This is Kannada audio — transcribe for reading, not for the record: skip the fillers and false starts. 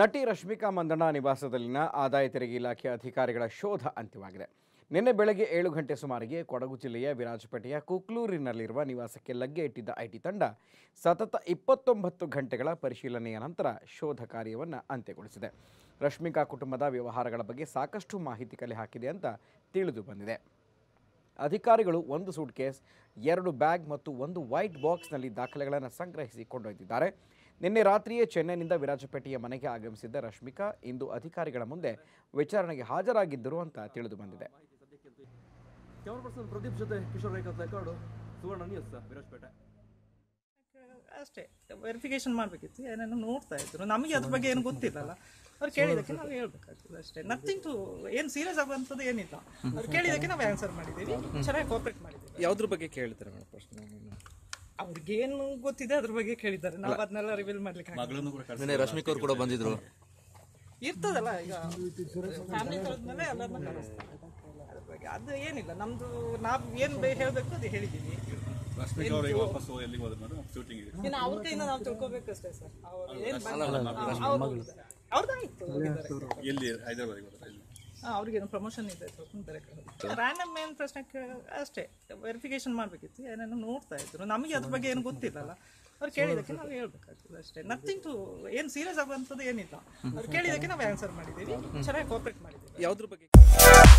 ನಟಿ ರಶ್ಮಿಕಾ ಮಂದಣ್ಣ ನಿವಾಸದಲ್ಲಿನ ಆದಾಯ ತೆರಿಗೆ ಇಲಾಖೆ ಅಧಿಕಾರಿಗಳ ಶೋಧ ಅಂತ್ಯವಾಗಿದೆ. ನಿನ್ನೆ ಬೆಳಗ್ಗೆ 7 ಗಂಟೆ ಸುಮಾರಿಗೆ ಕೊಡಗು ಜಿಲ್ಲೆಯ ವಿರಾಜಪೇಟೆಯ ಕುಕ್ಲೂರಿನಲ್ಲಿರುವ ನಿವಾಸಕ್ಕೆ ಲಗ್ಗೆ ಇಟ್ಟಿದ್ದ ಐಟಿ ತಂಡ ಸತತ 29 ಗಂಟೆಗಳ ಪರಿಶೀಲನೆಯ ನಂತರ ಶೋಧ ಕಾರ್ಯವನ್ನು ಅಂತ್ಯಗೊಳಿಸಿದೆ. ರಶ್ಮಿಕಾ ಕುಟುಂಬದ ವ್ಯವಹಾರಗಳ ಬಗ್ಗೆ ಸಾಕಷ್ಟು ಮಾಹಿತಿ ಕಲೆ ಹಾಕಿದೆ ಅಂತ ತಿಳಿದು ಬಂದಿದೆ. ಅಧಿಕಾರಿಗಳು 1 ಸೂಟ್ಕೇಸ್, 2 ಬ್ಯಾಗ್ ಮತ್ತು 1 ವೈಟ್ ಬಾಕ್ಸ್ನಲ್ಲಿ ದಾಖಲೆಗಳನ್ನು ಸಂಗ್ರಹಿಸಿ ಕೊಂಡೊಯ್ದಿದ್ದಾರೆ. ನಿನ್ನೆ ರಾತ್ರಿಯೇ ಚೆನ್ನೈನಿಂದ ವಿರಾಜಪೇಟೆಯ ಮನೆಗೆ ಆಗಮಿಸಿದ್ದ ರಶ್ಮಿಕಾ ಇಂದು ಅಧಿಕಾರಿಗಳ ಮುಂದೆ ವಿಚಾರಣೆಗೆ ಹಾಜರಾಗಿದ್ದರು ಅಂತ ತಿಳಿದು ಬಂದಿದೆ. ಅಷ್ಟೇ ವೆರಿಫಿಕೇಶನ್ ಮಾಡಬೇಕಿತ್ತು, ಏನೇನು ನೋಡ್ತಾ ಇದ್ರು. ನಮಗೆ ಅದ್ರ ಬಗ್ಗೆ ಏನು ಗೊತ್ತಿಲ್ಲಲ್ಲ, ಅವ್ರು ಕೇಳಿದ್ದಕ್ಕೆ ನಾವು ಹೇಳ್ಬೇಕಾಗ್ತದೆ ಅಷ್ಟೇ. ನಥಿಂಗ್ ಟು ಏನು ಸೀರಿಯಸ್ ಆಗುವಂಥದ್ದು ಏನಿಲ್ಲ, ಅವ್ರು ಕೇಳಿದ್ದಕ್ಕೆ ನಾವು ಆನ್ಸರ್ ಮಾಡಿದ್ದೀವಿ, ಚೆನ್ನಾಗಿ ಕೋಪರೇಟ್ ಮಾಡಿದ್ದೀವಿ. ಯಾವುದ್ರ ಬಗ್ಗೆ ಕೇಳ್ತಾರೆ ಮೇಡಮ್? ಪ್ರಶ್ನೆ ಅವ್ರಿಗೇನು ಗೊತ್ತಿದೆ ಅದ್ರ ಬಗ್ಗೆ ಕೇಳಿದ್ದಾರೆ, ನಾವು ಅದನ್ನೆಲ್ಲ ರಿವೀಲ್ ಮಾಡ್ಲಿಕ್ಕೆ. ರಶ್ಮಿಕಾ ಅವರು ಕೂಡ ಬಂದಿದ್ರು ಇರ್ತದಲ್ಲ, ಈಗ ಫ್ಯಾಮಿಲಿ ಕಳೆದ್ಮೇಲೆ ಎಲ್ಲರನ್ನ ಕಳಿಸ್ತಾರೆ. ಅದ್ರ ಬಗ್ಗೆ ಅದು ಏನಿಲ್ಲ, ನಮ್ದು ನಾವು ಏನು ಹೇಳಬೇಕು ಅದು ಹೇಳಿದ್ದೀವಿ. ಅವ್ರಿಗೇನು ಪ್ರಮೋಷನ್ ಇದೆ ಪ್ರಶ್ನೆ ಅಷ್ಟೇ ವೆರಿಫಿಕೇಶನ್ ಮಾಡಬೇಕಿತ್ತು, ಏನೇನು ನೋಡ್ತಾ ಇದ್ರು. ನಮಗೆ ಅದ್ರ ಬಗ್ಗೆ ಏನು ಗೊತ್ತಿಲ್ಲಲ್ಲ, ಅವ್ರು ಕೇಳಿದ್ದಕ್ಕೆ ನಾವು ಹೇಳ್ಬೇಕಾಗ್ತದೆ ಅಷ್ಟೇ. ನಥಿಂಗ್ ಟು ಏನು ಸೀರಿಯಸ್ ಆಗುವಂಥದ್ದು ಏನಿಲ್ಲ, ಅವ್ರು ಕೇಳಿದ್ದಕ್ಕೆ ನಾವು ಆನ್ಸರ್ ಮಾಡಿದ್ದೀವಿ, ಚೆನ್ನಾಗಿ ಕೋಪರೇಟ್ ಮಾಡಿದ್ದೀವಿ. ಯಾವುದ್ರ ಬಗ್ಗೆ